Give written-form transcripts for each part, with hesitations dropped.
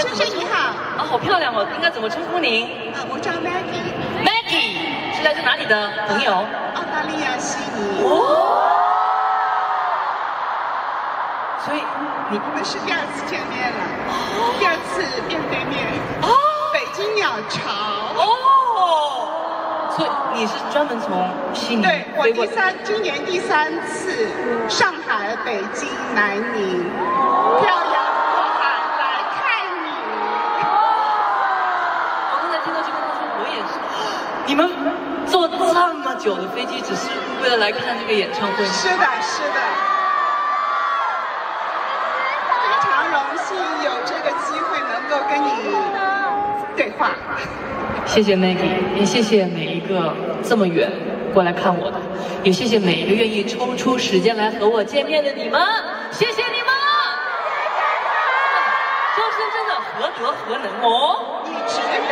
先生您好。啊，好漂亮哦！应该怎么称呼您？啊，我叫 Maggie。Maggie 是来自哪里的朋友？澳大利亚悉尼。哦。所以我们是第二次见面了，哦、第二次面对面。哦。北京鸟巢。哦。所以你是专门从悉尼？对，我今年第三次，上海、北京、南宁。漂亮。 你们坐这么久的飞机，只是为了来看这个演唱会？是的，是的。非常荣幸有这个机会能够跟你对话。谢谢 Maggie， 也谢谢每一个这么远过来看我的，也谢谢每一个愿意抽出时间来和我见面的你们，谢谢你们！周深真的何德何能哦？你值得。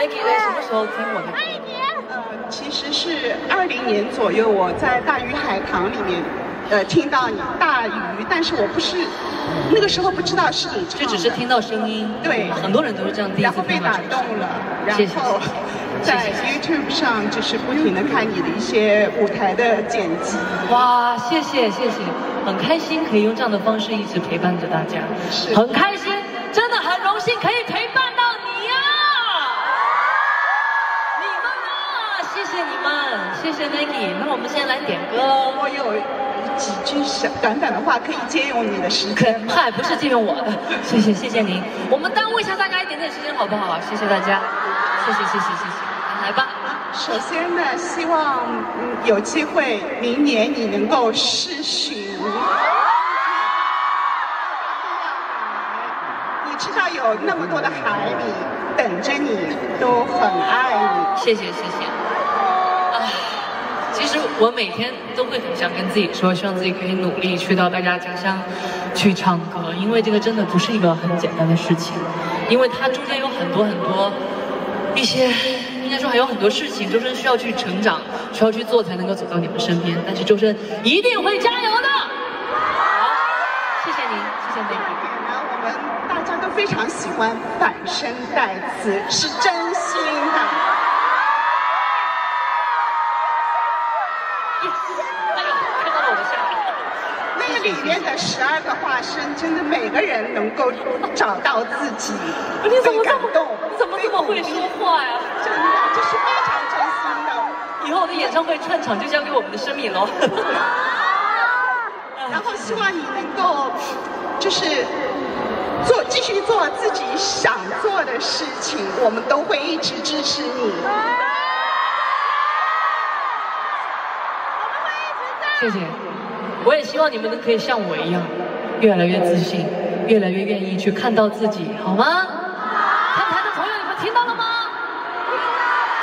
Maggie 在什么时候听我的歌？其实是20年左右，我在大鱼海棠里面，听到你大鱼，但是我不是那个时候不知道是你唱的，就只是听到声音。对，很多人都是这样第一次听到。然后被打动了，然后在 YouTube 上就是不停的看你的一些舞台的剪辑。哇，谢谢谢谢，很开心可以用这样的方式一直陪伴着大家，很开心，真的很荣幸可以陪伴到你呀。 谢谢 Maggie， 那我们先来点歌哦。我有几句小短短的话可以借用你的时间。嗨，不是借用我的，谢谢谢谢您。我们耽误一下大家一点点时间好不好？谢谢大家，谢谢谢谢谢谢。来吧。首先呢，希望有机会明年你能够试巡。你知道有那么多的海里等着你，都很爱你。谢谢谢谢。 其实我每天都会很想跟自己说，希望自己可以努力去到大家家乡去唱歌，因为这个真的不是一个很简单的事情，因为它中间有很多很多一些，应该说还有很多事情，周深需要去成长，需要去做才能够走到你们身边。但是周深一定会加油的。好，谢谢您，谢谢 Maggie。我们大家都非常喜欢反身代词，是真心的。 里面的12个化身，真的每个人能够找到自己，被感动。你怎么这么会说话呀？真的，这是非常真心的。以后我的演唱会串场就交给我们的生敏喽。然后希望你能够，就是继续做自己想做的事情，我们都会一直支持你。谢谢。 我也希望你们都可以像我一样，越来越自信，越来越愿意去看到自己，好吗？看台的朋友，你们听到了吗？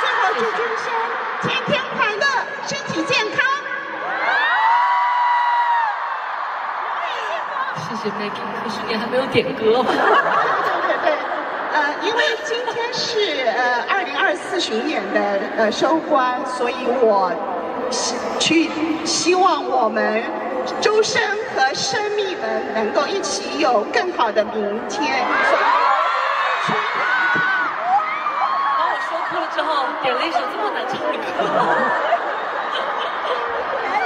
最后祝周深天天快乐，身体健康。谢谢 Maggie， 可是你还没有点歌吧？对，因为今天是2024巡演的收官，所以我希望我们。 周深和生命们能够一起有更好的明天。把我说哭了之后，点了一首这么难唱的歌。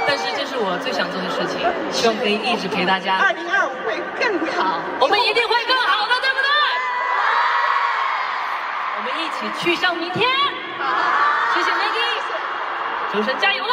但是这是我最想做的事情，希望可以一直陪大家。2025会更好，我们一定会更好的，对不对？我们一起去向明天。好，谢谢 Maggie， 周深加油喽！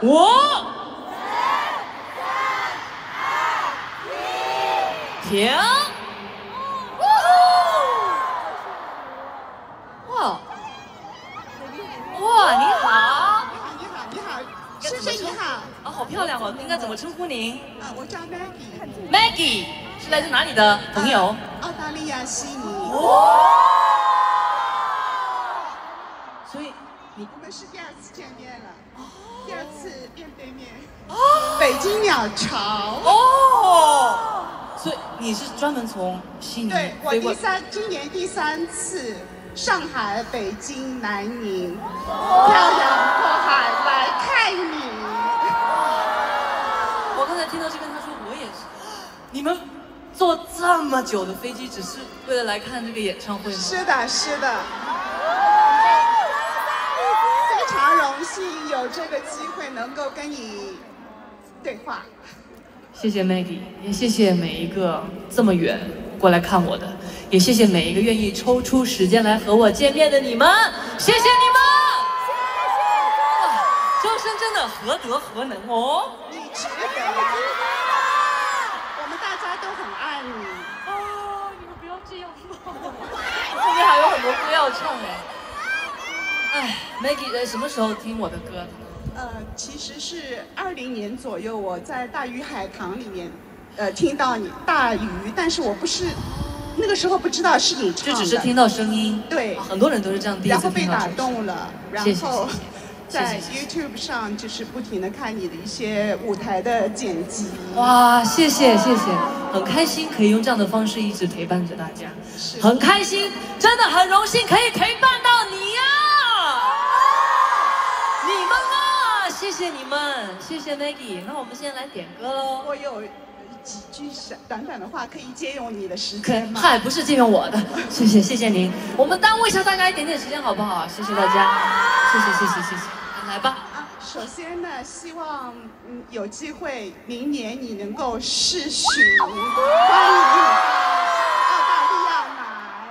5、4、3、2、1，停！哇！哇，你好！你好！先生你好！啊，好漂亮哦！应该怎么称呼您？啊，我叫 Maggie。Maggie 是来自哪里的朋友？澳大利亚悉尼。哦。 我们是第二次见面了，第二次面对面。哦，北京鸟巢。哦，所以你是专门从悉尼飞过？对，我今年第三次，上海、北京、南宁，漂洋过海来看你。我刚才听到这边，他说我也是。你们坐这么久的飞机，只是为了来看这个演唱会吗？是的，是的。 非常荣幸有这个机会能够跟你对话，谢谢 Maggie， 也谢谢每一个这么远过来看我的，也谢谢每一个愿意抽出时间来和我见面的你们，谢谢你们！谢谢，周深真的何德何能哦？你值得呀，我们大家都很爱你。哦，你们不要这样嘛，后面还有很多歌要唱哎。 哎 ，Maggie， 什么时候听我的歌？其实是20年左右，我在《大鱼海棠》里面，听到你大鱼，但是我不是那个时候不知道是你唱的，就只是听到声音。对、啊，很多人都是这样第一次听到。然后被打动了，然后在 YouTube 上就是不停的看你的一些舞台的剪辑。哇，谢谢谢谢，很开心可以用这样的方式一直陪伴着大家，很开心，真的很荣幸可以陪伴到你呀、啊。 谢谢你们，谢谢 Maggie。那我们先来点歌喽。我有几句短短的话可以借用你的时间吗？嗨，不是借用我的，谢谢谢谢您。我们耽误一下大家一点点时间好不好？谢谢大家，谢谢谢谢谢谢。来吧。啊，首先呢，希望有机会明年你能够试巡，欢迎你到澳大利亚来。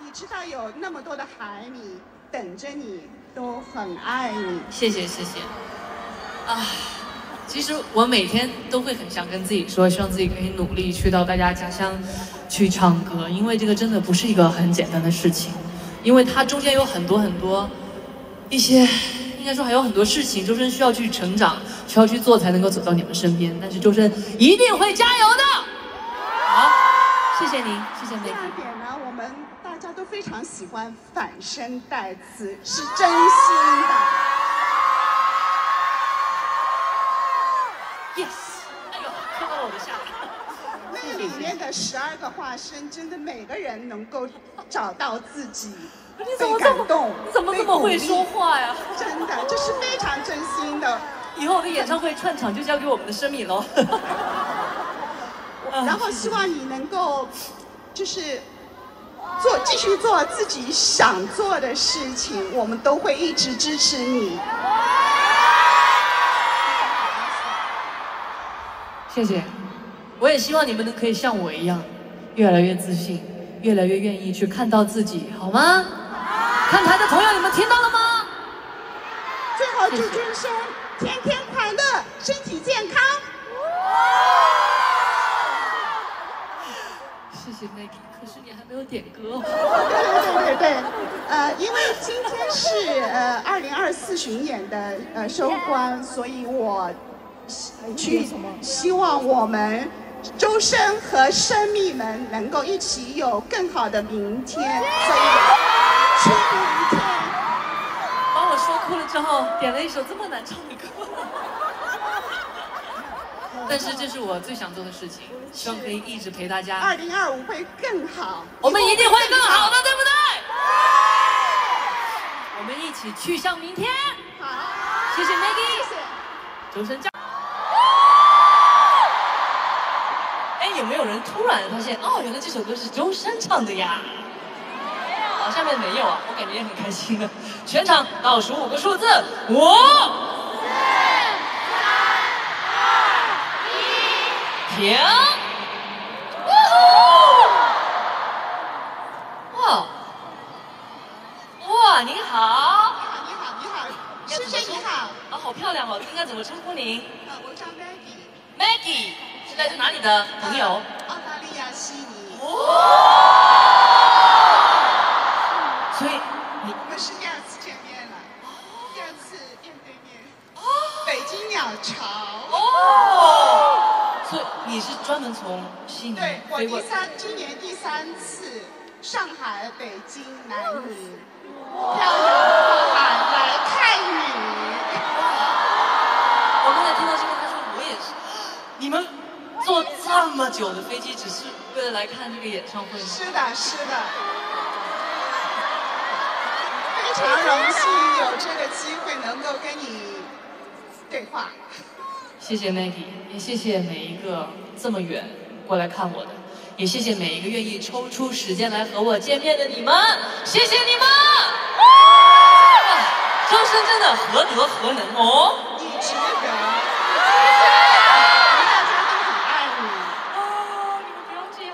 你知道有那么多的海米等着你，都很爱你。谢谢谢谢。 啊，其实我每天都会很想跟自己说，希望自己可以努力去到大家家乡去唱歌，因为这个真的不是一个很简单的事情，因为它中间有很多一些，应该说还有很多事情，周深需要去成长，需要去做才能够走到你们身边。但是周深一定会加油的。好，谢谢您，谢谢梅姐。第二点呢，我们大家都非常喜欢反身带词，是真心的。 Yes， 哎呦，看到我的下巴。那里面的12个化身，真的每个人能够找到自己，被感动，你怎么这么会说话呀？真的，这是非常真心的。以后我的演唱会串场就交给我们的生米喽。然后希望你能够，就是继续做自己想做的事情，我们都会一直支持你。 谢谢，我也希望你们可以像我一样，越来越自信，越来越愿意去看到自己，好吗？看台的朋友，你们听到了吗？最后祝周深天天快乐，身体健康。谢谢 Maggie， 可是你还没有点歌。对，因为今天是2024巡演的收官，所以我。 希望我们周深和生命们能够一起有更好的明天，所以去明天。把我说哭了之后，点了一首这么难唱的歌，但是这是我最想做的事情，希望可以一直陪大家。2025会更好，我们一定会更好的，对不对？我们一起去向明天。好，谢谢 Maggie， 谢谢周深加油。 有没有人突然发现哦，原来这首歌是周深唱的呀？好、哦，下面没有啊，我感觉也很开心的。全场倒数5个数字，5、4、3、2、1， 停！哇哇，你好！你好，主持人你好。啊，好漂亮哦！应该怎么称呼您？我叫 Maggie。Maggie， 现在是哪里的朋友？澳大利亚悉尼。哦。所以你我是第二次见面了，第二次面对面。哦。北京鸟巢。哦。所以你是专门从悉尼飞过来？对，我今年第三次上海、北京、南宁。 漂洋过海来看雨。我刚才听到这个，他说我也是。你们坐这么久的飞机，只是为了来看这个演唱会吗？是的，是的。非常荣幸有这个机会能够跟你对话。谢谢 Maggie， 也谢谢每一个这么远过来看我的，也谢谢每一个愿意抽出时间来和我见面的你们，谢谢你们。 周深真的何德何能哦！你值得，大家都很爱你。哦，你们不要这样，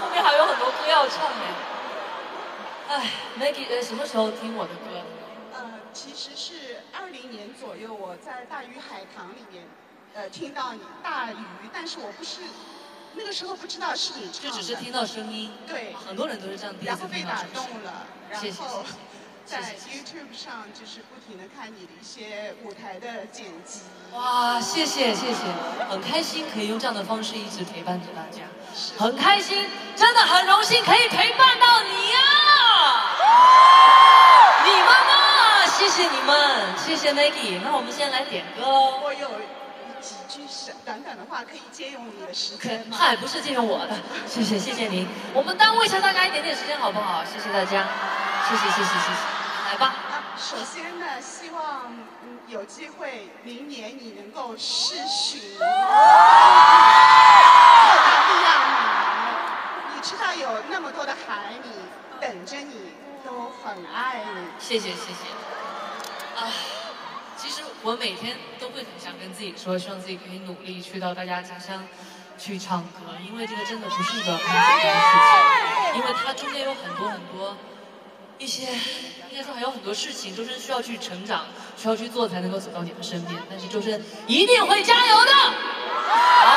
后面还有很多歌要唱哎。哎 ，Maggie， 什么时候听我的歌？其实是20年左右，我在大鱼海棠里面，听到你大鱼，但是我不是那个时候不知道是你唱的，就只是听到声音。对，很多人都是这样第一次听到声音。然后被打动了，然后。谢谢谢谢 在 YouTube 上就是不停的看你的一些舞台的剪辑。哇，谢谢谢谢，很开心可以用这样的方式一直陪伴着大家，很开心，真的很荣幸可以陪伴到你啊！你们呢？谢谢你们，谢谢 Maggie。那我们先来点歌喽。我有几句是短短的话，可以借用你的时间吗？嗨，不是借用我的，谢谢谢谢您。我们耽误一下大家一点点时间好不好？谢谢大家，谢谢谢谢谢谢。 来吧。首先呢，希望有机会明年你能够试巡澳大利亚，你知道有那么多的海迷等着你，都很爱你。谢谢谢谢。啊，其实我每天都会很想跟自己说，希望自己可以努力去到大家家乡去唱歌，因为这个真的不是一个很简单的事情，因为它中间有很多很多。 一些应该说还有很多事情，周深需要去成长，需要去做才能够走到你们身边。但是周深一定会加油的。好，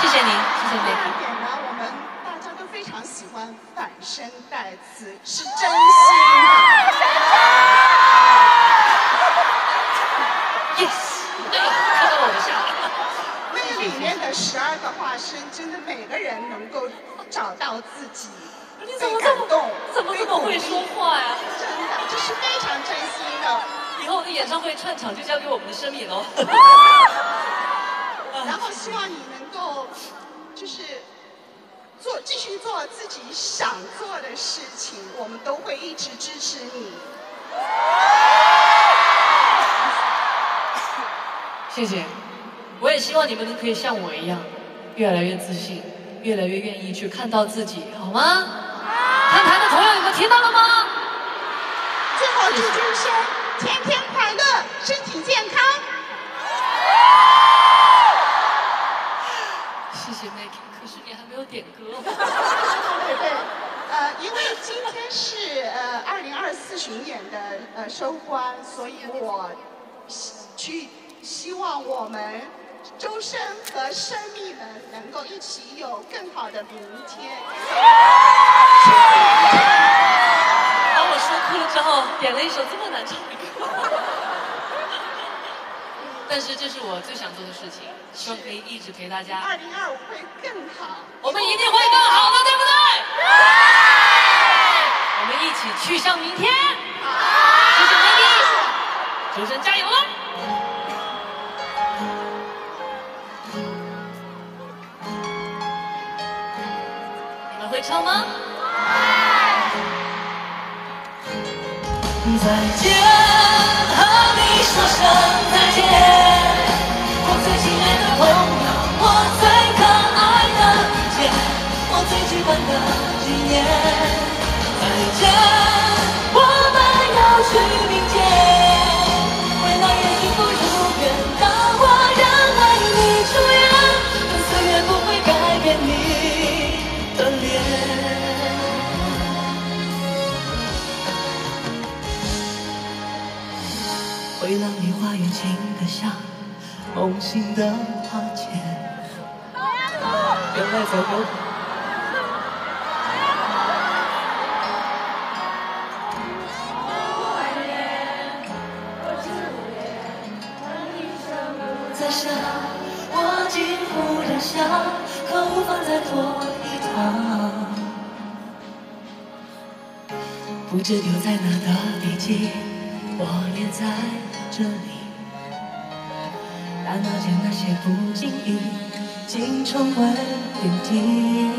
谢谢您，谢谢您。第二点呢，我们大家都非常喜欢反身代词，是真心的。Yes， 看到我的笑。那个里面的12个化身，真的每个人能够找到自己。 你怎么这么会说话呀？真的，这是非常真心的。以后我的演唱会串场就交给我们的生米喽。然后希望你能够，就是继续做自己想做的事情，我们都会一直支持你。谢谢，我也希望你们可以像我一样，越来越自信，越来越愿意去看到自己，好吗？ 看台的朋友，你们听到了吗？最后祝周深天天快乐，身体健康。谢谢 Maggie， 可是你还没有点歌。对对，因为今天是2024巡演的收官，所以我希望我们周深和生命们能够一起有更好的明天。 把我说哭了之后，点了一首这么难唱的歌，但是这是我最想做的事情，希望可以一直陪大家。2025会更好，我们一定会更好的，对不对？我们一起去向明天。谢谢 Maggie， 周深加油了。 你们会唱吗？ 再见，和你说声再见。我最亲爱的朋友，我最可爱的姐，我最期盼的纪念。再见，我们要去明天，未来也幸福如愿。当我仍为你出演，但岁月不会改变你的脸。回廊里花园静得像梦醒的花间。原来在我。 想，可无法再躲一趟。不知留在哪的笔记，我也在这里。大脑间那些不经意，竟成为点滴。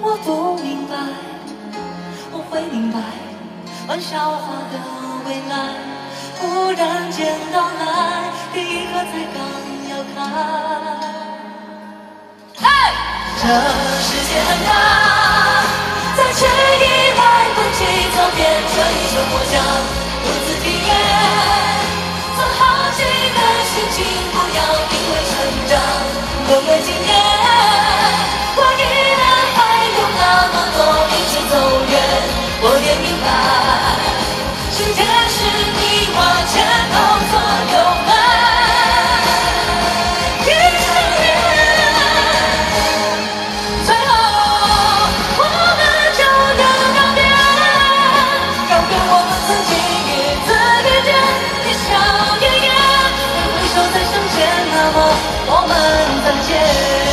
我不明白，我会明白，玩笑话的未来，忽然间到来，第一颗才刚要开。 这世界很大，在迟疑来不及，早变成一场梦想，独自体验。做好几个心情，不要因为成长沦为经验。我依然还有那么多勇气走远，我也明白，时间是你我前后左右们。 我们再见。